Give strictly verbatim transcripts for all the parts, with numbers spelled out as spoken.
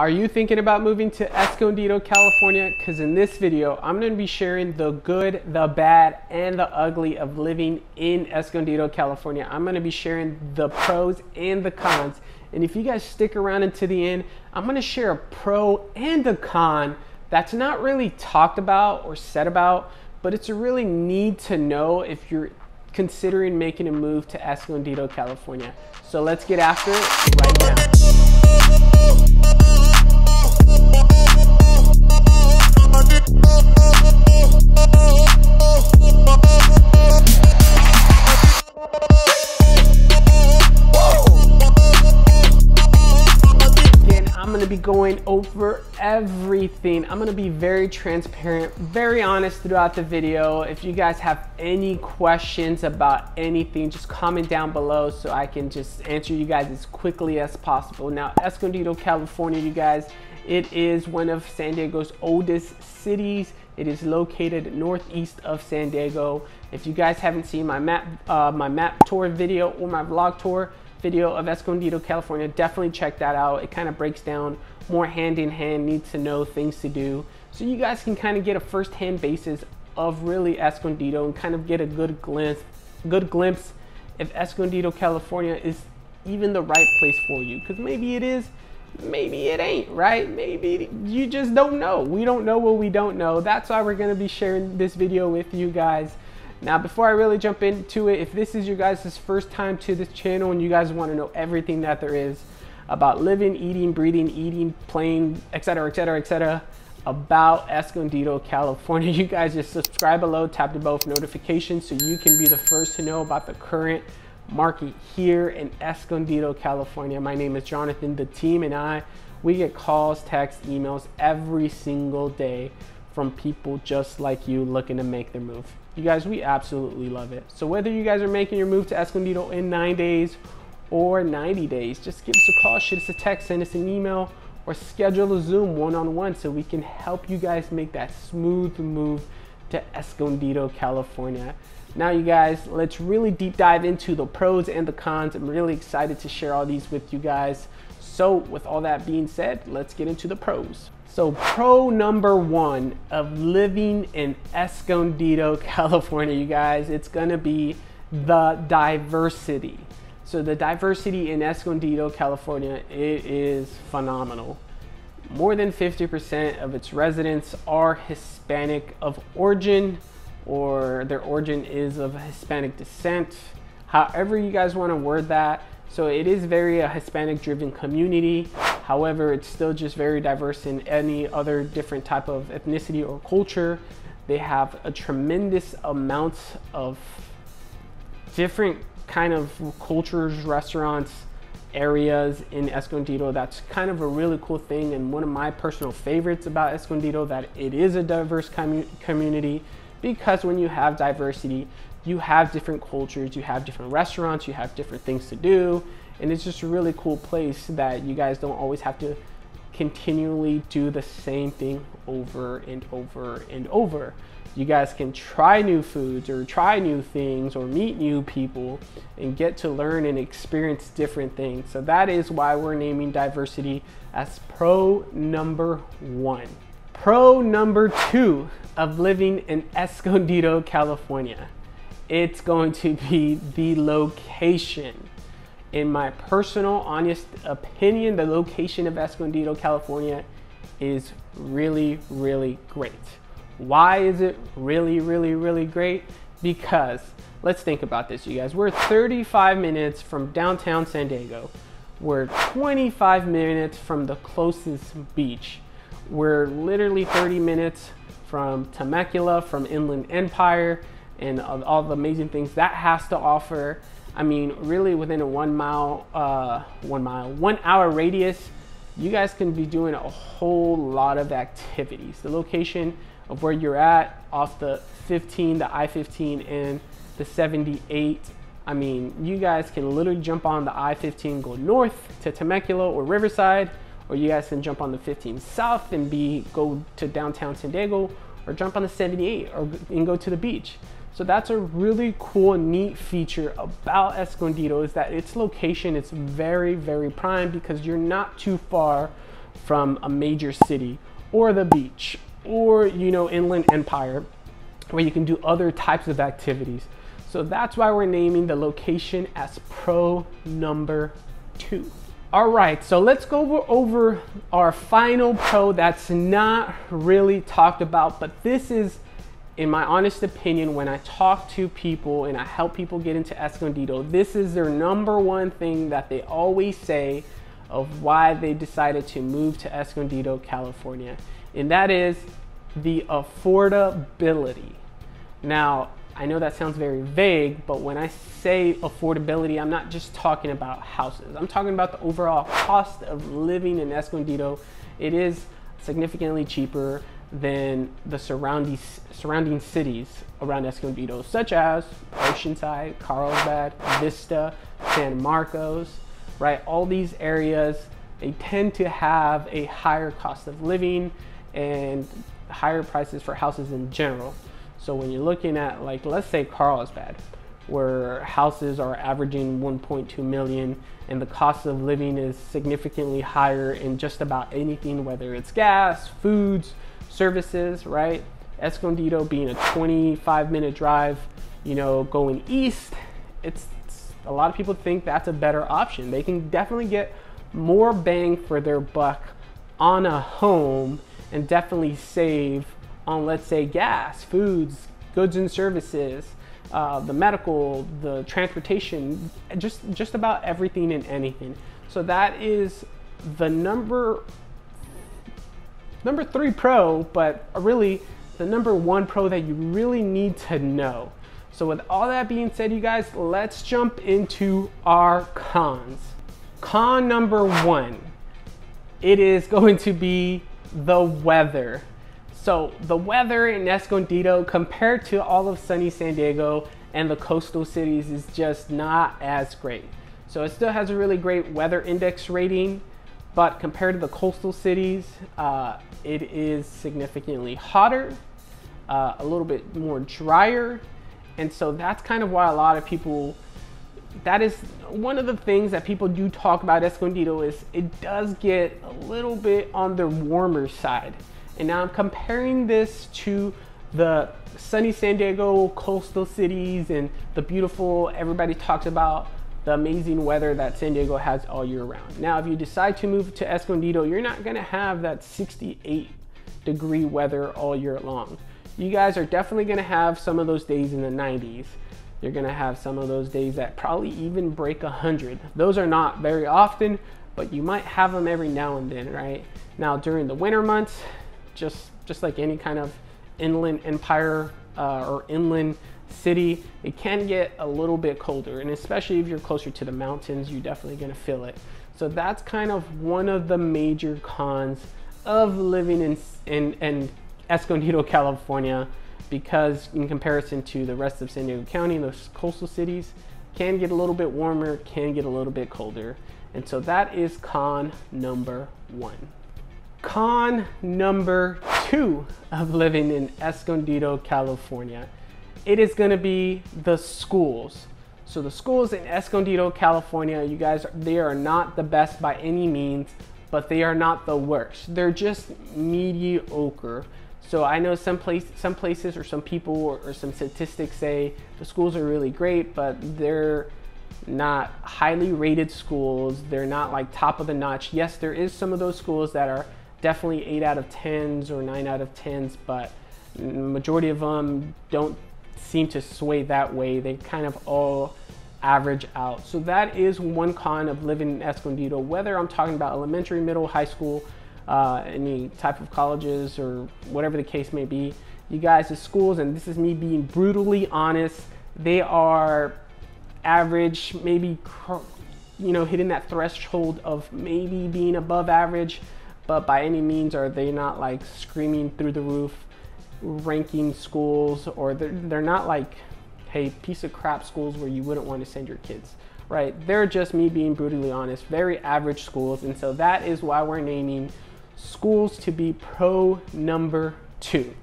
Are you thinking about moving to Escondido, California? Because in this video, I'm going to be sharing the good, the bad, and the ugly of living in Escondido, California. I'm going to be sharing the pros and the cons. And if you guys stick around until the end, I'm going to share a pro and a con that's not really talked about or said about, but it's a really need to know if you're considering making a move to Escondido, California. So let's get after it right now. Be going over everything. I'm gonna be very transparent, very honest throughout the video. If you guys have any questions about anything, just comment down below so I can just answer you guys as quickly as possible. Now, Escondido, California, you guys, it is one of San Diego's oldest cities. It is located northeast of San Diego. If you guys haven't seen my map, uh, my map tour video or my vlog tour video of Escondido, California, definitely check that out. It kind of breaks down more hand in hand, need to know, things to do. So you guys can kind of get a first-hand basis of really Escondido and kind of get a good glimpse, good glimpse if Escondido, California is even the right place for you. Because maybe it is, maybe it ain't, right? Maybe you just don't know. We don't know what we don't know. That's why we're gonna be sharing this video with you guys. Now, before I really jump into it, if this is your guys' first time to this channel and you guys want to know everything that there is about living, eating, breathing, eating, playing, et cetera, et cetera, et cetera, about Escondido, California, you guys just subscribe below, tap the bell for notifications so you can be the first to know about the current market here in Escondido, California. My name is Jonathan. The team and I, we get calls, texts, emails every single day from people just like you looking to make their move. You guys, we absolutely love it. So whether you guys are making your move to Escondido in nine days or ninety days, just give us a call, shoot us a text, send us an email, or schedule a Zoom one-on-one so we can help you guys make that smooth move to Escondido, California. Now you guys, let's really deep dive into the pros and the cons. I'm really excited to share all these with you guys. So with all that being said, let's get into the pros. So pro number one of living in Escondido, California, you guys, it's gonna be the diversity. So the diversity in Escondido, California, it is phenomenal. More than fifty percent of its residents are Hispanic of origin, or their origin is of Hispanic descent. However you guys wanna word that. So it is very a Hispanic driven community. However, it's still just very diverse in any other different type of ethnicity or culture. They have a tremendous amount of different kind of cultures, restaurants, areas in Escondido. That's kind of a really cool thing. And one of my personal favorites about Escondido, that it is a diverse commu community, because when you have diversity, you have different cultures, you have different restaurants, you have different things to do. And it's just a really cool place that you guys don't always have to continually do the same thing over and over and over. You guys can try new foods or try new things or meet new people and get to learn and experience different things. So that is why we're naming diversity as pro number one. Pro number two of living in Escondido, California, it's going to be the location. In my personal, honest opinion, the location of Escondido, California is really, really great. Why is it really, really, really great? Because let's think about this, you guys. We're thirty-five minutes from downtown San Diego. We're twenty-five minutes from the closest beach. We're literally thirty minutes from Temecula, from Inland Empire, and all the amazing things that has to offer. I mean, really within a one mile, uh, one mile, one hour radius, you guys can be doing a whole lot of activities. The location of where you're at off the fifteen, the I fifteen and the seventy-eight. I mean, you guys can literally jump on the I fifteen, go north to Temecula or Riverside, or you guys can jump on the fifteen south and be go to downtown San Diego, or jump on the seventy-eight or and go to the beach. So that's a really cool, neat feature about Escondido, is that its location is very, very prime because you're not too far from a major city or the beach or, you know, Inland Empire, where you can do other types of activities. So that's why we're naming the location as Pro Number Two. All right, so let's go over our final pro that's not really talked about, but this is, in my honest opinion, when I talk to people and I help people get into Escondido, this is their number one thing that they always say of why they decided to move to Escondido, California, and that is the affordability. Now, I know that sounds very vague, but when I say affordability, I'm not just talking about houses. I'm talking about the overall cost of living in Escondido. It is significantly cheaper than the surrounding, surrounding cities around Escondido, such as Oceanside, Carlsbad, Vista, San Marcos, right? All these areas, they tend to have a higher cost of living and higher prices for houses in general. So when you're looking at, like, let's say Carlsbad, where houses are averaging one point two million and the cost of living is significantly higher in just about anything, whether it's gas, foods, services, right? Escondido being a twenty-five minute drive, you know, going east, it's, it's a lot of people think that's a better option. They can definitely get more bang for their buck on a home and definitely save on, let's say, gas, foods, goods and services, uh, the medical, the transportation, just, just about everything and anything. So that is the number, number three pro, but really the number one pro that you really need to know. So with all that being said, you guys, let's jump into our cons. Con number one, it is going to be the weather. So the weather in Escondido compared to all of sunny San Diego and the coastal cities is just not as great. So it still has a really great weather index rating, but compared to the coastal cities, uh, it is significantly hotter, uh, a little bit more drier. And so that's kind of why a lot of people, that is one of the things that people do talk about Escondido, is it does get a little bit on the warmer side. And now I'm comparing this to the sunny San Diego coastal cities and the beautiful, everybody talks about the amazing weather that San Diego has all year round. Now, if you decide to move to Escondido, you're not gonna have that sixty-eight degree weather all year long. You guys are definitely gonna have some of those days in the nineties. You're gonna have some of those days that probably even break one hundred. Those are not very often, but you might have them every now and then, right? Now, during the winter months, Just, just like any kind of inland empire uh, or inland city, it can get a little bit colder. And especially if you're closer to the mountains, you're definitely gonna feel it. So that's kind of one of the major cons of living in, in, in Escondido, California, because in comparison to the rest of San Diego County, those coastal cities can get a little bit warmer, can get a little bit colder. And so that is con number one. Con number two of living in Escondido, California, it is going to be the schools. So the schools in Escondido, California, you guys, they are not the best by any means, but they are not the worst. They're just mediocre. So I know some place, some places or some people or, or some statistics say the schools are really great, but they're not highly rated schools. They're not like top of the notch. Yes, there is some of those schools that are definitely eight out of tens or nine out of tens, but the majority of them don't seem to sway that way. They kind of all average out. So that is one con of living in Escondido, whether I'm talking about elementary, middle, high school, uh, any type of colleges or whatever the case may be. You guys, the schools, and this is me being brutally honest, they are average, maybe, you know, hitting that threshold of maybe being above average, but by any means are they not like screaming through the roof ranking schools, or they're, they're not like, hey, piece of crap schools where you wouldn't want to send your kids, right? They're just, me being brutally honest, very average schools. And so that is why we're naming schools to be pro number two.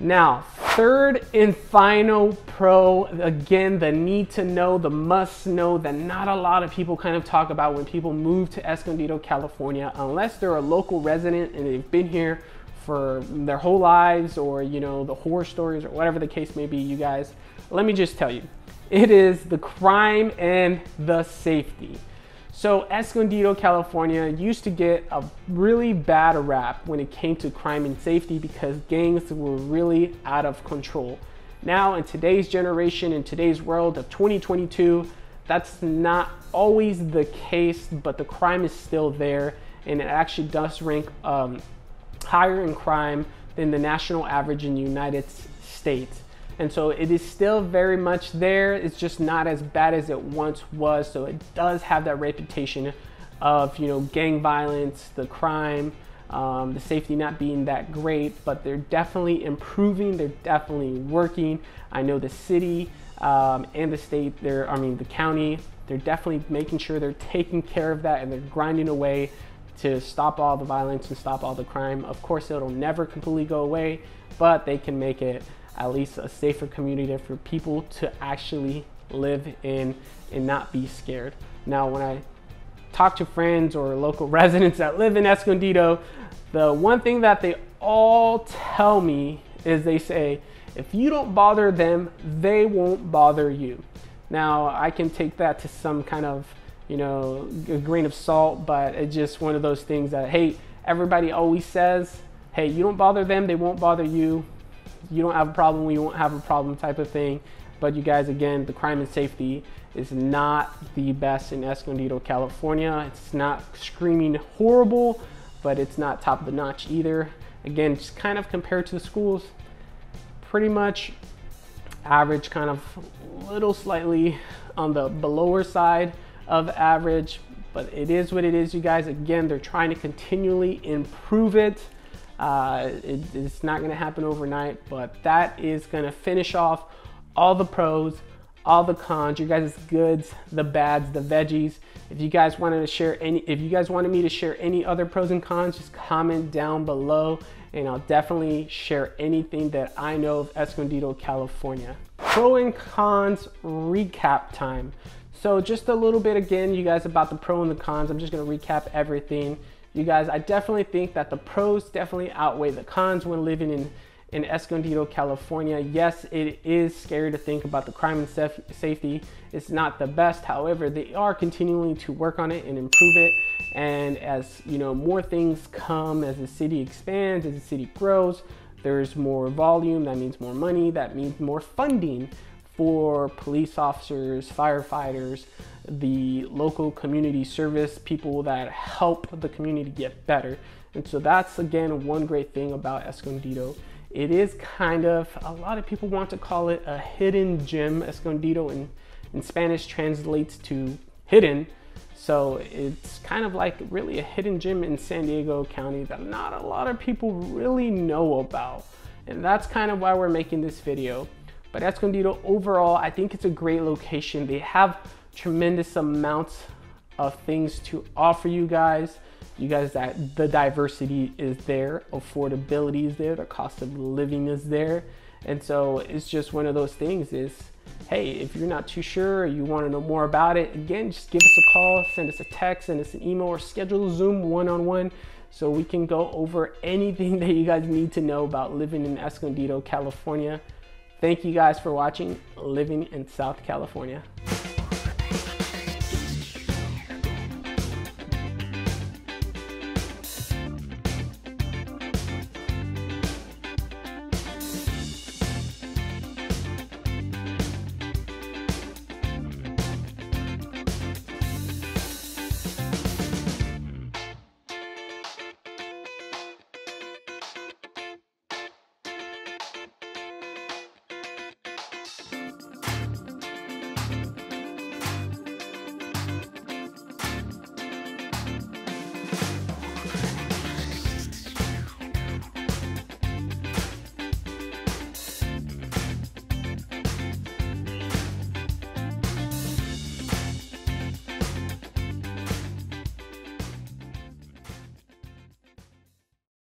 Now, third and final pro, again, the need to know, the must know that not a lot of people kind of talk about when people move to Escondido, California, unless they're a local resident and they've been here for their whole lives, or, you know, the horror stories or whatever the case may be, you guys. Let me just tell you, it is the crime and the safety. So Escondido, California used to get a really bad rap when it came to crime and safety because gangs were really out of control. Now in today's generation, in today's world of twenty twenty-two, that's not always the case, but the crime is still there, and it actually does rank um, higher in crime than the national average in the United States. And so it is still very much there. It's just not as bad as it once was. So it does have that reputation of, you know, gang violence, the crime, um, the safety not being that great, but they're definitely improving. They're definitely working. I know the city um, and the state, they're, I mean, the county, they're definitely making sure they're taking care of that, and they're grinding away to stop all the violence and stop all the crime. Of course, it'll never completely go away, but they can make it at least a safer community for people to actually live in and not be scared. Now, when I talk to friends or local residents that live in Escondido, the one thing that they all tell me is they say, if you don't bother them, they won't bother you. Now, I can take that to some kind of, you know, a grain of salt, but it's just one of those things that, hey, everybody always says, hey, you don't bother them, they won't bother you. You don't have a problem, we won't have a problem type of thing. But you guys, again, the crime and safety is not the best in Escondido, California. It's not screaming horrible, but it's not top of the notch either. Again, just kind of compared to the schools, pretty much average, kind of little slightly on the lower side of average, but it is what it is, you guys. Again, they're trying to continually improve it. Uh, it, it's not going to happen overnight, but that is going to finish off all the pros, all the cons, your guys' goods, the bads, the veggies. If you guys wanted to share any, if you guys wanted me to share any other pros and cons, just comment down below, and I'll definitely share anything that I know of Escondido, California. Pro and cons recap time. So just a little bit again, you guys, about the pro and the cons. I'm just going to recap everything. You guys, I definitely think that the pros definitely outweigh the cons when living in, in Escondido, California. Yes, it is scary to think about the crime and saf safety. It's not the best. However, they are continuing to work on it and improve it. And as, you know, more things come, as the city expands, as the city grows, there's more volume. That means more money. That means more funding for police officers, firefighters, the local community service people that help the community get better. And so that's, again, one great thing about Escondido. It is kind of, a lot of people want to call it a hidden gem. Escondido in, in Spanish translates to hidden. So it's kind of like really a hidden gem in San Diego County that not a lot of people really know about. And that's kind of why we're making this video. But Escondido overall, I think it's a great location. They have tremendous amounts of things to offer you guys. You guys, that the diversity is there, affordability is there, the cost of living is there. And so it's just one of those things is, hey, if you're not too sure or you want to know more about it, again, just give us a call, send us a text, send us an email, or schedule a Zoom one-on-one so we can go over anything that you guys need to know about living in Escondido, California. Thank you guys for watching Living in South California.